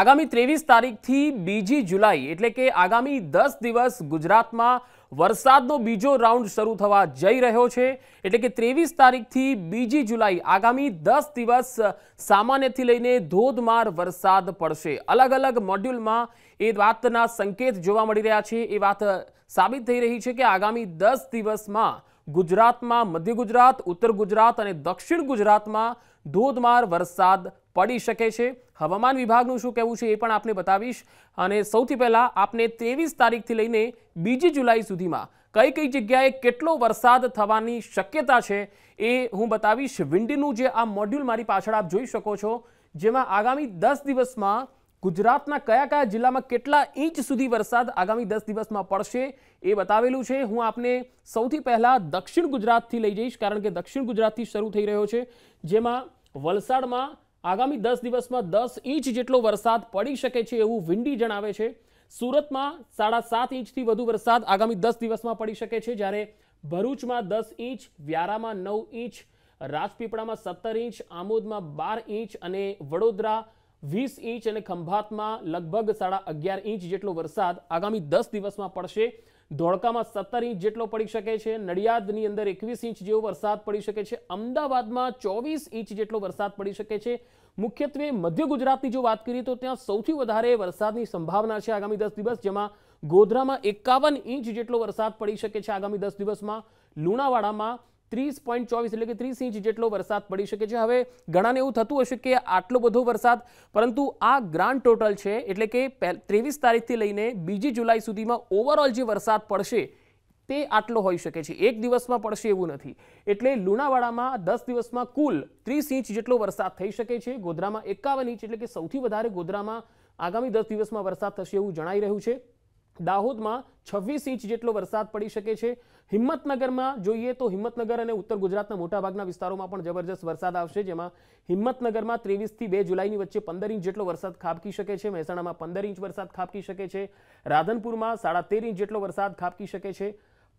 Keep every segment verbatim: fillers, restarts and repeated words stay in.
आगामी तेवीस तारीख थी बीजी जुलाई एटले के आगामी दस दिवस गुजरात में वरसादनो बीजो राउंड शरू थवा जई रह्यो छे। एटले के तेवीस तारीख थी बीजी जुलाई आगामी दस दिवस सामान्यथी लईने धोधमार वरसाद पड़शे। अलग अलग मॉड्यूल में ए वातना संकेत जोवा मळी रह्या छे। ए वात साबित थई रही छे के आगामी दस दिवस में गुजरात में मध्य गुजरात, उत्तर गुजरात और दक्षिण गुजरात में धोधमार वरसाद पड़ी शके छे। हवामान विभागनुं शुं कहेवुं छे ए पण आपने बतावीश। अने सौथी पहेला आपने तेवीस तारीख थी लईने बीजी जुलाई सुधीमां कई कई जग्याए केटलो वरसाद थवानी शक्यता छे ए हूँ बतावीश। विंडीनुं जे आ मॉड्यूल मारी पाछळ आप जोई शको छो, जेमां आगामी दस दिवस में गुजरातना कया कया जिल्लामां केटला इंच सुधी वरसाद आगामी दस दिवस में पड़शे ए बतावेलुं छे। हूँ आपने सौथी पहेला दक्षिण गुजरात थी लई जईश, कारण के दक्षिण गुजरात थी शरू थई रह्यो छे, जेमां वलसाडमां आगामी दस दिवस में दस इंच जेटलो वरसाद पड़ी शके छे एवुं विंडी जणावे छे। सूरत में साढ़ा सात इंच थी वधु वरसाद आगामी दस दिवस में पड़ी शके छे, ज्यारे भरूच में दस इंच, व्यारा में नौ इंच, राजपीपळा में सत्तर इंच, आमोद में बार इंच अने वडोदरा वीस इंच अने खंभात में लगभग साढ़ा अगियार इंच जेटलो वरसाद आगामी दस दिवस में पड़शे। धोळका में सत्तर इंच जेटलो पड़ी शके छे, नडियादनी अंदर एकवीस इंच जेवो वरसाद पड़ी शके छे, अमदावाद में चौवीस इंच जेटलो वरसाद पड़ी शके छे। मुख्यत्वे मध्य गुजरात की जो बात करिए तो त्यां सौथी वधारे वरसादनी संभावना छे आगामी दस दिवस, जेमां गोधरा में एकावन इंच जेटलो वरसाद पड़ी शके छे आगामी दस दिवस में, लुणावाड़ा में तीस पॉइंट चौवीस एटले के तीस इंच जेटलो वरसाद पड़ी शके छे। हवे घणाने एवुं थतुं हशे के आटलो बधो वरसाद, परंतु आ ग्रांड टोटल छे एटले के तेवीस तारीख थी लईने बीजी जुलाई सुधीमां ओवरऑल जे वरसाद पड़शे ते आटलो होई शके छे, एक दिवसमां पड़शे एवुं नथी। एटले लुणावाड़ामां दस दिवसमां कुल तीस इंच जेटलो वरसाद थई शके छे, गोधरामां एकावन इंच एटले के सौथी वधारे गोधरामां आगामी दस दिवसमां वरसाद थशे एवुं जणाई રહ્યું છે। दाहोद में छवीस इंच जेटलो वरसाद पड़ी शके छे। हिम्मतनगर में जोईए तो हिम्मतनगर अने उत्तर गुजरातना मोटा भागना विस्तारों में पण जबरदस्त वरसाद आवशे, जेमां हिम्मतनगर में तेवीस थी बे जुलाई नी वच्चे पंदर इंच जेटलो वरसाद खाबकी शके छे, महेसाणा में पंदर इंच वरसाद खाबकी शके छे, राधनपुर में साढ़ा तेर इंच जेटलो वरसाद खाबकी शके छे,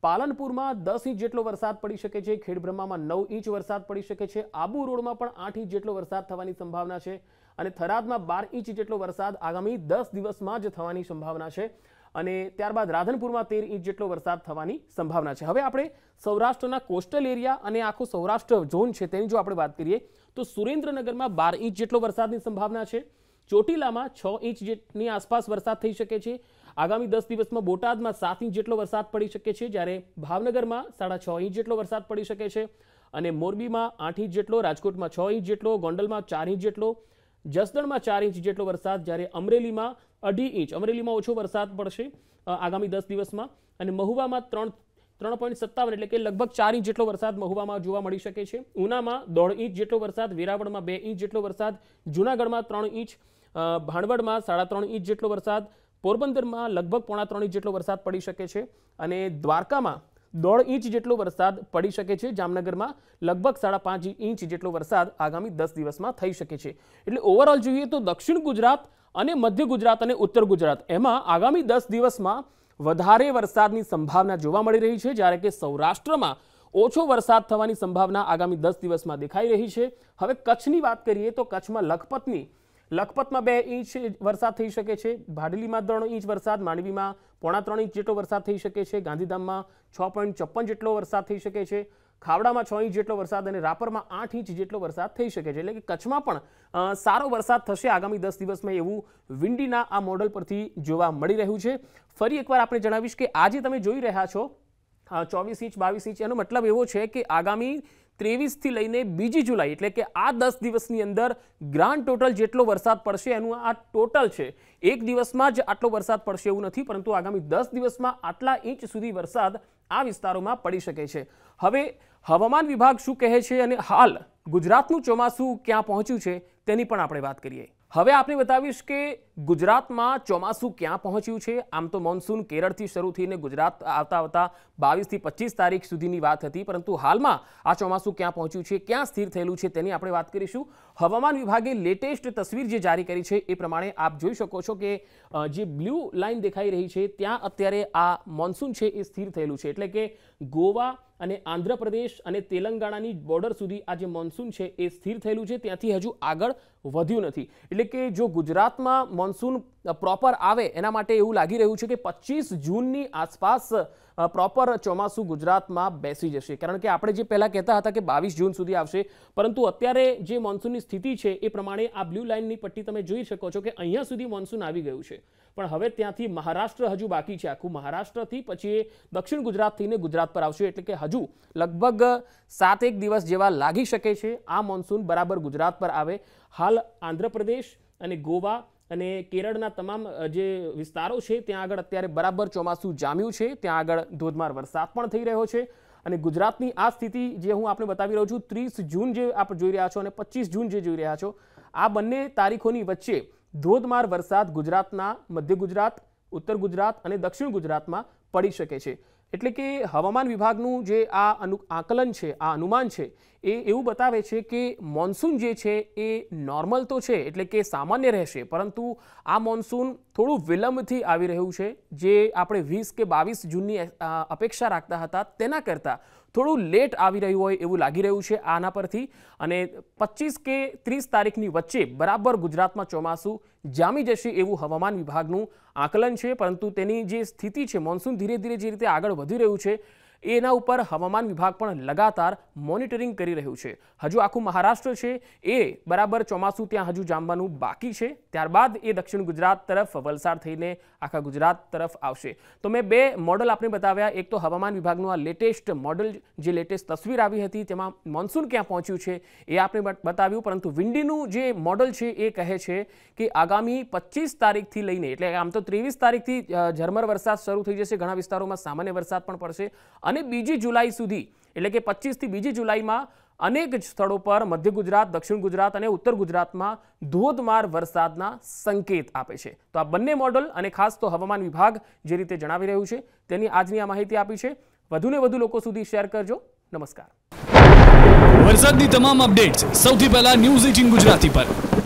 पालनपुर में दस इंच जेटलो वरसाद पड़ी शके छे, खेडब्रह्मा में नौ इंच वरसाद पड़ी शके छे, आबू रोड में पण आठ इंच जेटलो वरसाद थवानी संभावना छे अने थराद में बार इंच जेटलो वरसाद आगामी दस दिवस में ज थवानी संभावना छे अने त्यारबाद राधनपुर में तेर इंच जेटलो वरसाद थवानी संभावना छे। हवे आपणे सौराष्ट्रना कोस्टल एरिया अने आखो सौराष्ट्र झोन छे तेनी जो आपणे वात करीए तो सुरेन्द्रनगर में बार इंच जेटलो वरसादनी संभावना छे, चोटीला में छ इंच जेटनी आसपास वरसाद थई शके छे। आगामी दस दिवस में बोटाद में सात इंच जेटलो वरसाद पड़ी शके छे, ज्यारे भावनगर में साढ़ा छ इंच जेटलो वरसाद पड़ी शके छे अने मोरबी में आठ इंच जेटलो, राजकोट में छ इंच जेटलो, गोंडल में चार इंच जेटलो, जसदण में चार इंच जेटलो वरसाद, ज्यारे अमरेली में अढ़ी इंच, अमरेली में ओछो वरसाद पड़शे आगामी दस दिवस में, अने महुवा में त्रण त्रण पॉइंट सत्तावन एटले के लगभग चार इंच जेटलो वरसाद महुवा में जोवा मळी शके छे। ऊना में दौड़ इंच जेटलो वरसाद, वेरावळ में बे इंच जेटलो वरसाद, जूनागढ़ में त्रण इंच, भाणवड़ में साढ़ा त्रण इंच जेटलो वरसाद, पोरबंदर में लगभग पौना त्रण इंच जेटलो वरसाद पड़ी शके छे अने द्वारका में दौड़ इंच जेटलो वरसाद पड़ी शके छे। जामनगर में लगभग साढ़ा पांच इंच जेटलो वरसाद आगामी दस दिवस में थई शके छे। एटले ओवरऑल जोईए तो दक्षिण गुजरात अने मध्य गुजरात अने उत्तर गुजरात एमां आगामी दस दिवस में वधारे वरसादनी संभावना जोवा मळी रही छे, ज्यारे के सौराष्ट्र में ओछो वरसाद थवानी संभावना आगामी दस दिवस में देखाई रही छे। हवे कच्छनी वात करीए तो कच्छ में लखपतनी लखपत में बे इंच वरसाद थई शके छे, भाडली में त्रण इंच वरसाद, मांडवी में पौना त्रण इंच जेटलो वरसाद थई शके छे, गांधीधाम में छ पॉइंट छप्पन जेटलो वरसाद थई शके छे, खावड़ा में छ इंच जेटलो वरसाद अने रापर में आठ इंच जेटलो वरसाद थई शके छे। एटले के कच्छ में पण सारो वरसाद थशे आगामी दस दिवस में एवुं विंडीना आ मॉडल परथी जोवा मळी रह्युं छे। फरी एकवार आपणे जणावीश के आज तमे जोई रह्या छो चौवीस इंच बावीस इंच, एनो मतलब एवो छे के आगामी तेवीस थी लईने बीजी जुलाई एटले के आ दस दिवसनी अंदर ग्रांड टोटल जेटलो वरसाद पड़शे एनुं आ टोटल छे। एक दिवसमां ज आटलो वरसाद पड़शे एवुं नथी, परंतु आगामी दस दिवसमां आटला इंच सुधी वरसाद आ विस्तारोमां पड़ी शके छे। हवे हवामान विभाग शुं कहे छे अने हाल गुजरातनुं चोमासुं क्यां पहोंच्युं छे तेनी पण आपणे वात करीए। हवे आपने बतावीश के गुजरात में चोमासु क्या पहुंच्यु छे। आम तो मॉन्सून केरळ थी शरू थईने गुजरात आवता आवता बावीस थी पच्चीस तारीख सुधीनी वात हती, परंतु हाल में आ चोमासु क्या पहुंच्यु छे, क्या स्थिर थयेलुं छे तेनी आपणे वात करीशुं। हवामान विभागे लेटेस्ट तस्वीर जे जारी करी छे ए प्रमाणे आप जोई शको छो के जे ब्लू लाइन देखाई रही है त्यां अत्यारे आ मॉन्सून है ए स्थिर थयेलुं छे, एटले के गोवा અને આંધ્ર પ્રદેશ અને તેલંગાણાની બોર્ડર સુધી આ જે મોન્સૂન છે એ સ્થિર થયેલું છે, ત્યાંથી હજુ આગળ વધ્યું નથી। એટલે કે જો ગુજરાતમાં મોન્સૂન પ્રોપર આવે એના માટે એવું લાગી રહ્યું છે કે પચીસ જૂનની આસપાસ પ્રોપર ચોમાસું ગુજરાતમાં બેસી જશે, કારણ કે આપણે જે પહેલાં કહેતા હતા કે બાવીસ જૂન સુધી આવશે, પરંતુ અત્યારે જે મોન્સૂનની સ્થિતિ છે એ પ્રમાણે આ બ્લુ લાઇનની પટ્ટી તમે જોઈ શકો છો કે અહીંયા સુધી મોન્સૂન આવી ગયું છે, પણ હવે ત્યાંથી મહારાષ્ટ્ર હજુ બાકી છે। આખું મહારાષ્ટ્રથી પછી દક્ષિણ ગુજરાતથીને ગુજરાત પર આવશે, એટલે કે હજુ લગભગ સાત એક દિવસ જેવા લાગી શકે છે આ મોન્સૂન બરાબર ગુજરાત પર આવે। હાલ આંધ્રપ્રદેશ અને ગોવા અને કેરળના તમામ જે વિસ્તારો છે ત્યાં આગળ અત્યારે બરાબર ચોમાસું જામ્યું છે, ત્યાં આગળ ધોધમાર વરસાદ પણ થઈ રહ્યો છે। અને ગુજરાતની આ સ્થિતિ જે હું આપને બતાવી રહ્યો છું, ત્રીસ જૂન જે આપ જોઈ રહ્યા છો અને પચીસ જૂન જે જોઈ રહ્યા છો, આ બંને તારીખોની વચ્ચે ધોધમાર વરસાદ ગુજરાતના મધ્ય ગુજરાત, ઉત્તર ગુજરાત અને દક્ષિણ ગુજરાતમાં પડી શકે છે। એટલે કે હવામાન વિભાગનું જે આ આકલન છે, આ અનુમાન છે, એ એવું બતાવે છે કે મોન્સૂન જે છે એ નોર્મલ તો છે, એટલે કે સામાન્ય રહેશે, પરંતુ આ મોન્સૂન થોડું વિલંબથી આવી રહ્યું છે। જે આપણે વીસ કે બાવીસ જૂનની અપેક્ષા રાખતા હતા તેના કરતાં થોડું લેટ આવી રહ્યું હોય એવું લાગી રહ્યું છે આના પરથી। અને પચીસ કે ત્રીસ તારીખની વચ્ચે બરાબર ગુજરાતમાં ચોમાસું જામી જશે એવું હવામાન વિભાગનું આકલન છે, પરંતુ તેની જે સ્થિતિ છે, મોન્સૂન ધીરે ધીરે જે રીતે આગળ વધી રહ્યું છે એના ઉપર હવામાન વિભાગ પણ લગાતાર મોનિટરિંગ કરી રહ્યું છે। હજુ આખું મહારાષ્ટ્ર છે એ બરાબર ચોમાસું ત્યાં હજુ જામવાનું બાકી છે, ત્યારબાદ એ દક્ષિણ ગુજરાત તરફ વલસાડ થઈને આખા ગુજરાત તરફ આવશે। તો મેં બે મોડલ આપણે બતાવ્યા, એક તો હવામાન વિભાગનું આ લેટેસ્ટ મોડલ જે લેટેસ્ટ તસવીર આવી હતી તેમાં મોન્સૂન ક્યાં પહોંચ્યું છે એ આપણે બતાવ્યું, પરંતુ વિન્ડીનું જે મોડલ છે એ કહે છે કે આગામી પચીસ તારીખથી લઈને, એટલે આમ તો ત્રેવીસ તારીખથી ઝરમર વરસાદ શરૂ થઈ જશે, ઘણા વિસ્તારોમાં સામાન્ય વરસાદ પણ પડશે, અને બીજી જુલાઈ સુધી, એટલે કે પચીસ થી બીજી જુલાઈમાં અનેક સ્થળો પર મધ્ય ગુજરાત, દક્ષિણ ગુજરાત અને ઉત્તર ગુજરાતમાં ધોધમાર વરસાદના સંકેત આપે છે। તો આ બંને મોડલ અને ખાસ તો હવામાન વિભાગ જે રીતે જણાવી રહ્યું છે તેની આજની આ માહિતી આપી છે। વધુને વધુ લોકો સુધી શેર કરજો। નમસ્કાર। વરસાદની તમામ અપડેટ્સ સૌથી પહેલા ન્યૂઝ અઠ્ठारह ગુજરાતી પર